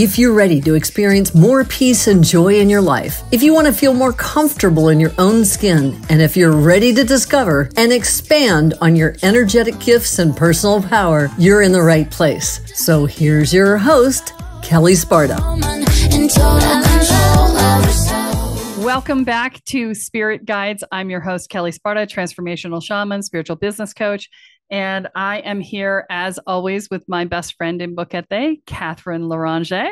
If you're ready to experience more peace and joy in your life, if you want to feel more comfortable in your own skin, and if you're ready to discover and expand on your energetic gifts and personal power, you're in the right place. So here's your host, Kelle Sparta. Welcome back to Spirit Guides. I'm your host, Kelle Sparta, transformational shaman, spiritual business coach. And I am here, as always, with my best friend in Boquete, Katherine Loranger.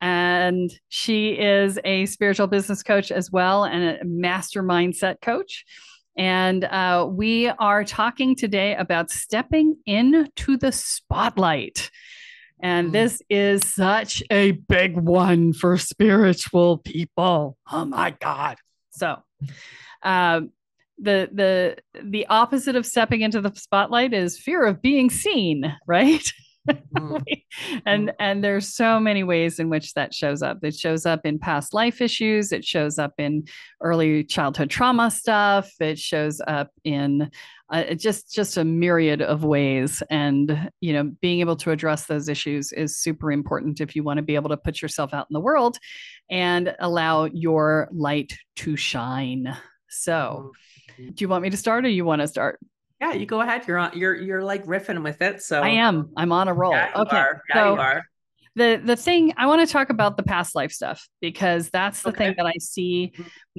And she is a spiritual business coach as well and a master mindset coach. And we are talking today about stepping into the spotlight. And this is such a big one for spiritual people. Oh my God. So, the opposite of stepping into the spotlight is fear of being seen, right? And there's so many ways in which that shows up. It shows up in past life issues. It shows up in early childhood trauma stuff. It shows up in just a myriad of ways. And, you know, being able to address those issues is super important if you want to be able to put yourself out in the world and allow your light to shine. So do you want me to start or you want to start? Yeah, you go ahead. You're on, you're like riffing with it. So I am. I'm on a roll. Yeah, you okay. Are. Yeah, so you are. The thing I want to talk about the past life stuff, because that's the thing that I see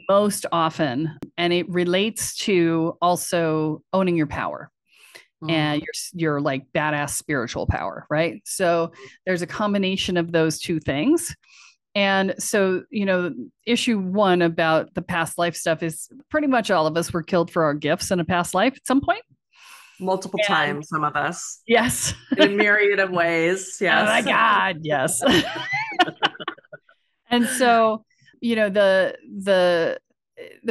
most often. And it relates to also owning your power and your like badass spiritual power. Right. So there's a combination of those two things. And so, you know, issue one about the past life stuff is pretty much all of us were killed for our gifts in a past life at some point. Multiple times, some of us. Yes. In a myriad of ways. Yes. Oh my God. Yes. And so, you know, the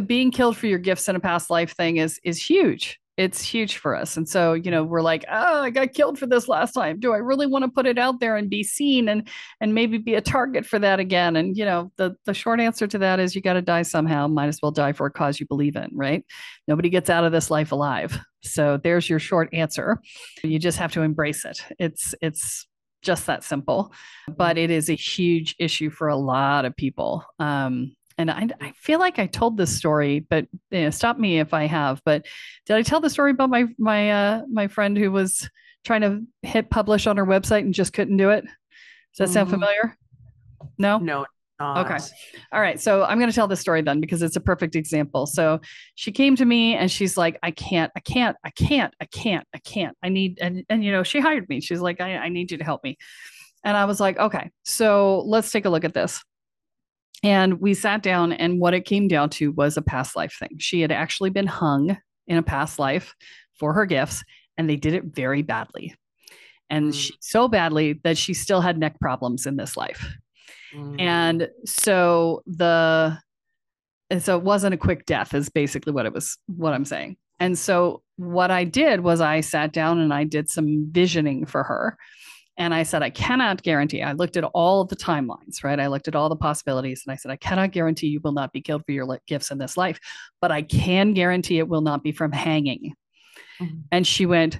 being killed for your gifts in a past life thing is huge. It's huge for us. And so, you know, we're like, oh, I got killed for this last time. Do I really want to put it out there and be seen and maybe be a target for that again? And, you know, the short answer to that is you got to die somehow. Might as well die for a cause you believe in, right? Nobody gets out of this life alive. So there's your short answer. You just have to embrace it. It's just that simple, but it is a huge issue for a lot of people. And I feel like I told this story, but you know, stop me if I have, but did I tell the story about my friend who was trying to hit publish on her website and just couldn't do it? Does that sound familiar? No, no. Okay. All right. So I'm going to tell this story then, because it's a perfect example. So she came to me and she's like, I can't. I need, and you know, she hired me. She's like, I need you to help me. And I was like, okay, so let's take a look at this. And we sat down, and what it came down to was a past life thing. She had actually been hung in a past life for her gifts, and they did it very badly. And so badly that she still had neck problems in this life. And so it wasn't a quick death is basically what I'm saying. And so what I did was I sat down and I did some visioning for her. And I said, I cannot guarantee. I looked at all the timelines, right? I looked at all the possibilities, and I said, I cannot guarantee you will not be killed for your gifts in this life, but I can guarantee it will not be from hanging. And she went,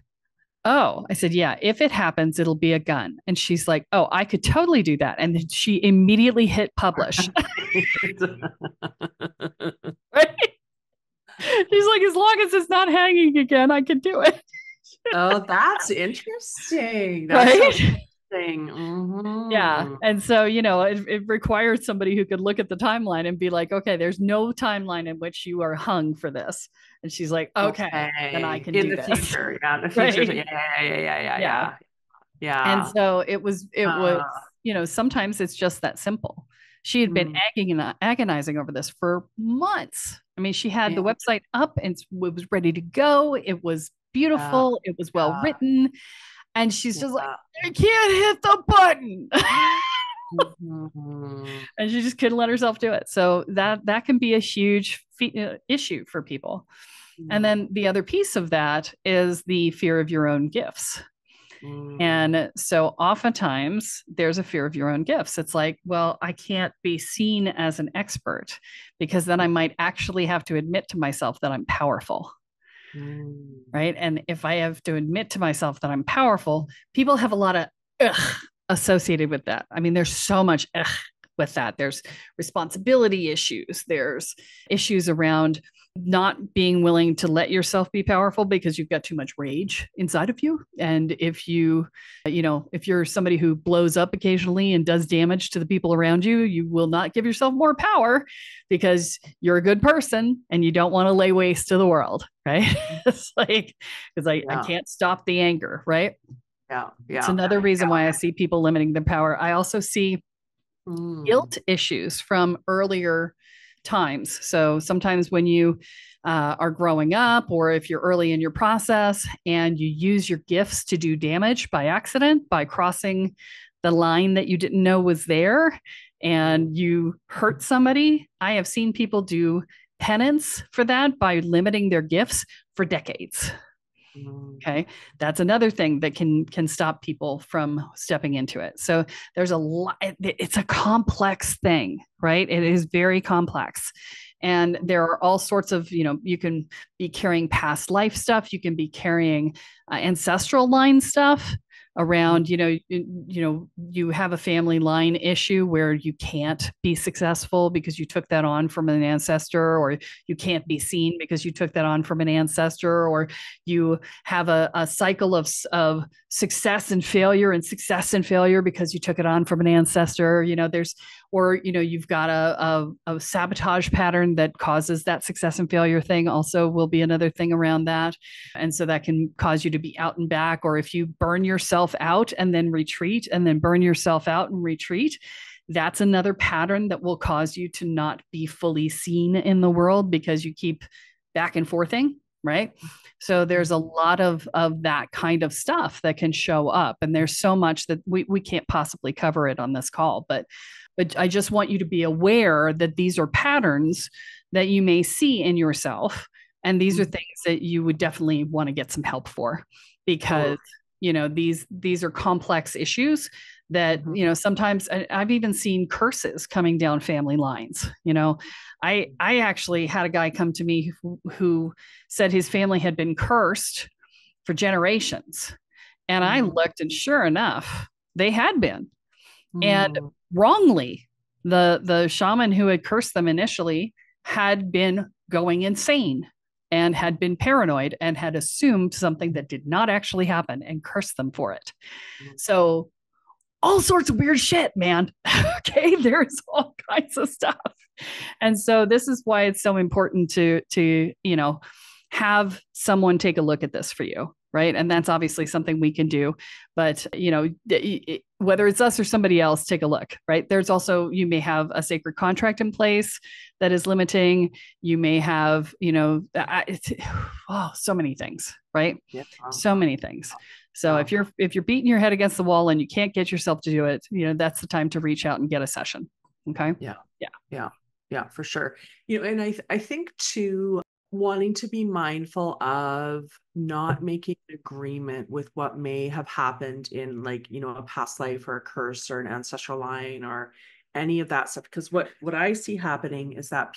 oh, I said, yeah, if it happens, it'll be a gun. And she's like, oh, I could totally do that. And then she immediately hit publish. Right? She's like, as long as it's not hanging again, I could do it. Oh, that's interesting. That's right? Interesting. Mm-hmm. Yeah. And so, you know, it required somebody who could look at the timeline and be like, okay, there's no timeline in which you are hung for this. And she's like, okay. Then I can do this. In the future. Yeah. The future. Right? Yeah. And so it was, you know, sometimes it's just that simple. She had been agonizing over this for months. I mean, she had the website up and it was ready to go. It was beautiful. It was well written. And she's just like, I can't hit the button. And she just couldn't let herself do it. So that can be a huge issue for people. And then the other piece of that is the fear of your own gifts. And so oftentimes there's a fear of your own gifts. It's like, well, I can't be seen as an expert because then I might actually have to admit to myself that I'm powerful. Right. And if I have to admit to myself that I'm powerful, people have a lot of associated with that. I mean, there's so much with that. There's responsibility issues. There's issues around not being willing to let yourself be powerful because you've got too much rage inside of you. And if you're somebody who blows up occasionally and does damage to the people around you, you will not give yourself more power because you're a good person and you don't want to lay waste to the world. Right. It's like, because I can't stop the anger. Right. Yeah. Yeah. It's another reason why I see people limiting their power. I also see guilt issues from earlier times. So sometimes when you are growing up, or if you're early in your process and you use your gifts to do damage by accident, by crossing the line that you didn't know was there, and you hurt somebody, I have seen people do penance for that by limiting their gifts for decades. Okay. That's another thing that can stop people from stepping into it. So there's a lot, it's a complex thing, right? It is very complex. And there are all sorts of, you can be carrying past life stuff. You can be carrying ancestral line stuff around, you have a family line issue where you can't be successful because you took that on from an ancestor, or you can't be seen because you took that on from an ancestor, or you have a cycle of success and failure and success and failure because you took it on from an ancestor. You've got a sabotage pattern that causes that success and failure thing also will be another thing around that. And so that can cause you to be out and back, or if you burn yourself out and then retreat and then burn yourself out and retreat, that's another pattern that will cause you to not be fully seen in the world because you keep back and forthing. Right. So there's a lot of that kind of stuff that can show up. And there's so much that we can't possibly cover it on this call, but I just want you to be aware that these are patterns that you may see in yourself. And these are things that you would definitely want to get some help for, because these are complex issues that, sometimes I've even seen curses coming down family lines. I actually had a guy come to me who said his family had been cursed for generations. And I looked, and sure enough, they had been. And wrongly, the shaman who had cursed them initially had been going insane and had been paranoid and had assumed something that did not actually happen and cursed them for it. So all sorts of weird shit, man. Okay. There's all kinds of stuff. And so this is why it's so important to have someone take a look at this for you. Right. And that's obviously something we can do, but whether it's us or somebody else, take a look, right? There's also, you may have a sacred contract in place that is limiting. You may have, so many things, right? Yeah. So many things. So if you're beating your head against the wall and you can't get yourself to do it, that's the time to reach out and get a session. Okay. Yeah. Yeah. Yeah. Yeah, for sure. And I think too, wanting to be mindful of not making an agreement with what may have happened in a past life or a curse or an ancestral line or any of that stuff. Because what I see happening is that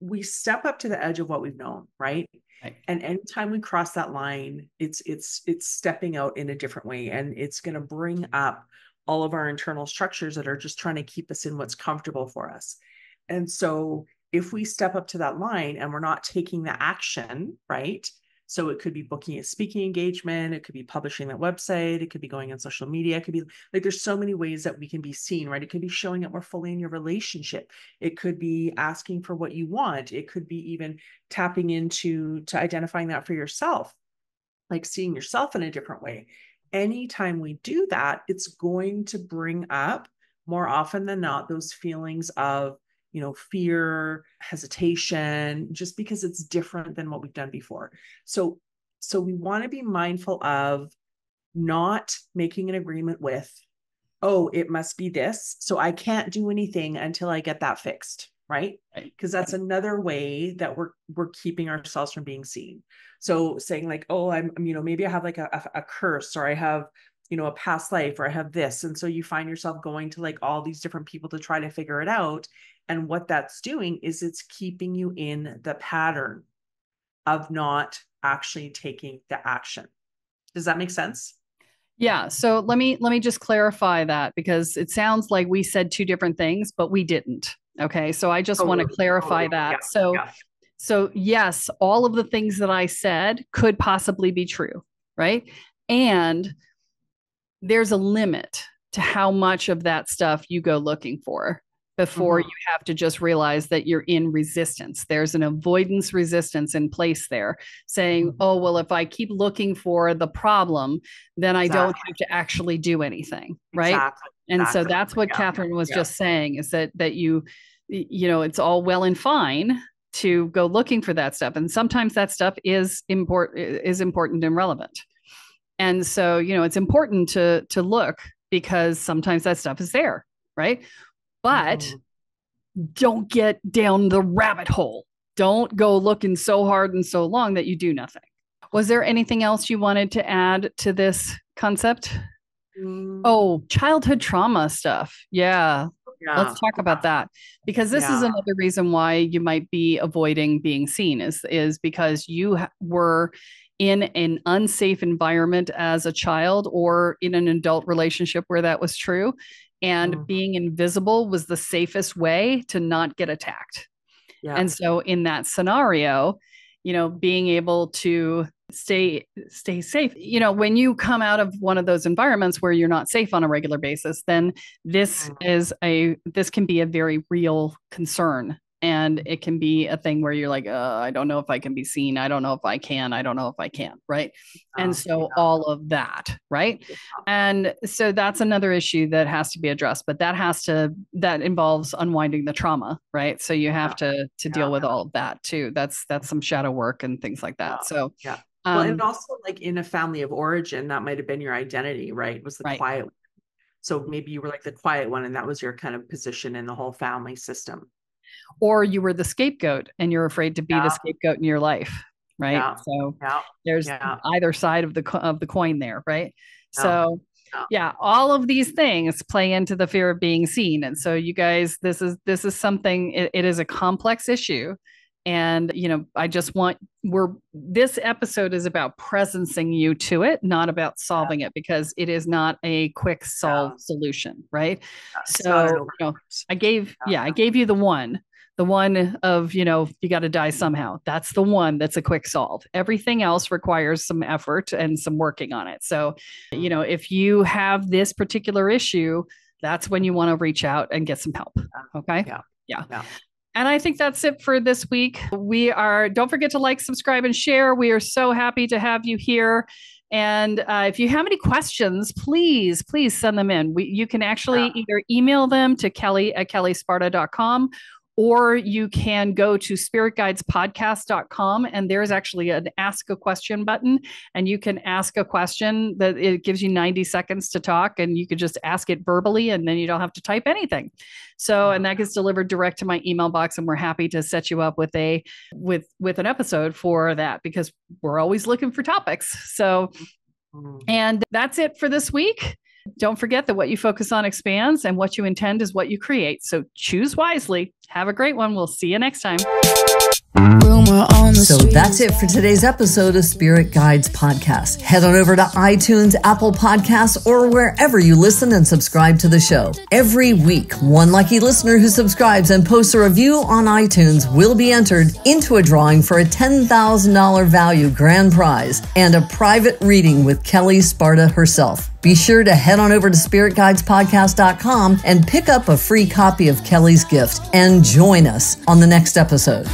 we step up to the edge of what we've known. Right. And anytime we cross that line, it's stepping out in a different way. And it's going to bring up all of our internal structures that are just trying to keep us in what's comfortable for us. And so if we step up to that line and we're not taking the action, right? So it could be booking a speaking engagement. It could be publishing that website. It could be going on social media. It could be there's so many ways that we can be seen, right? It could be showing up more fully in your relationship. It could be asking for what you want. It could be even tapping into, to identifying that for yourself, like seeing yourself in a different way. Anytime we do that, it's going to bring up more often than not those feelings of, fear, hesitation, just because it's different than what we've done before. So we want to be mindful of not making an agreement with, it must be this, so I can't do anything until I get that fixed, right? Because that's another way that we're keeping ourselves from being seen. So saying maybe I have a curse, or I have, a past life, or I have this. And so you find yourself going to all these different people to try to figure it out. And what that's doing is it's keeping you in the pattern of not actually taking the action. Does that make sense? Yeah. So let me just clarify that, because it sounds like we said two different things, but we didn't. Okay. So I just want to clarify that. Yeah, so, yeah. So yes, all of the things that I said could possibly be true. Right. And there's a limit to how much of that stuff you go looking for before you have to just realize that you're in resistance. There's an avoidance resistance in place there saying, oh, well, if I keep looking for the problem, then I don't have to actually do anything. Right. Exactly. And so that's what Katherine was just saying, is that you know, it's all well and fine to go looking for that stuff. And sometimes that stuff is important and relevant. And so, you know, it's important to look, because sometimes that stuff is there. Right. But don't get down the rabbit hole. Don't go looking so hard and so long that you do nothing. Was there anything else you wanted to add to this concept? Oh, childhood trauma stuff. Yeah. Let's talk about that, because this is another reason why you might be avoiding being seen is because you were in an unsafe environment as a child or in an adult relationship where that was true. And being invisible was the safest way to not get attacked. Yeah. And so in that scenario, you know, being able to stay safe, you know, when you come out of one of those environments where you're not safe on a regular basis, then this can be a very real concern. And it can be a thing where you're like, I don't know if I can be seen. I don't know if I can. I don't know if I can. Right. And so all of that. Right. And so that's another issue that has to be addressed, but that involves unwinding the trauma. Right. So you have to deal with all of that too. That's some shadow work and things like that. So, well, and also like in a family of origin, that might've been your identity, right? It was the quiet one. So maybe you were like the quiet one, and that was your kind of position in the whole family system. Or you were the scapegoat and you're afraid to be the scapegoat in your life. Right. Yeah. So there's either side of the coin there. Right. Yeah. So all of these things play into the fear of being seen. And so you guys, this is something, it is a complex issue. And, you know, I just this episode is about presencing you to it, not about solving it, because it is not a quick solve solution. Right. So I gave you the one of, you know, you got to die somehow. That's the one that's a quick solve. Everything else requires some effort and some working on it. So, you know, if you have this particular issue, that's when you want to reach out and get some help. Okay. Yeah. And I think that's it for this week. Don't forget to like, subscribe, and share. We are so happy to have you here. And if you have any questions, please send them in. You can actually either email them to Kelly@kellysparta.com, or you can go to SpiritGuidesPodcast.com, and there's actually an ask a question button, and you can ask a question that it gives you 90 seconds to talk, and you could just ask it verbally, and then you don't have to type anything. So, and that gets delivered direct to my email box, and we're happy to set you up with with an episode for that, because we're always looking for topics. So, and that's it for this week. Don't forget that what you focus on expands, and what you intend is what you create. So choose wisely. Have a great one. We'll see you next time. So that's it for today's episode of Spirit Guides Podcast. Head on over to iTunes, Apple Podcasts, or wherever you listen, and subscribe to the show. Every week, one lucky listener who subscribes and posts a review on iTunes will be entered into a drawing for a $10,000 value grand prize and a private reading with Kelle Sparta herself. Be sure to head on over to SpiritGuidesPodcast.com and pick up a free copy of Kelle's gift, and join us on the next episode.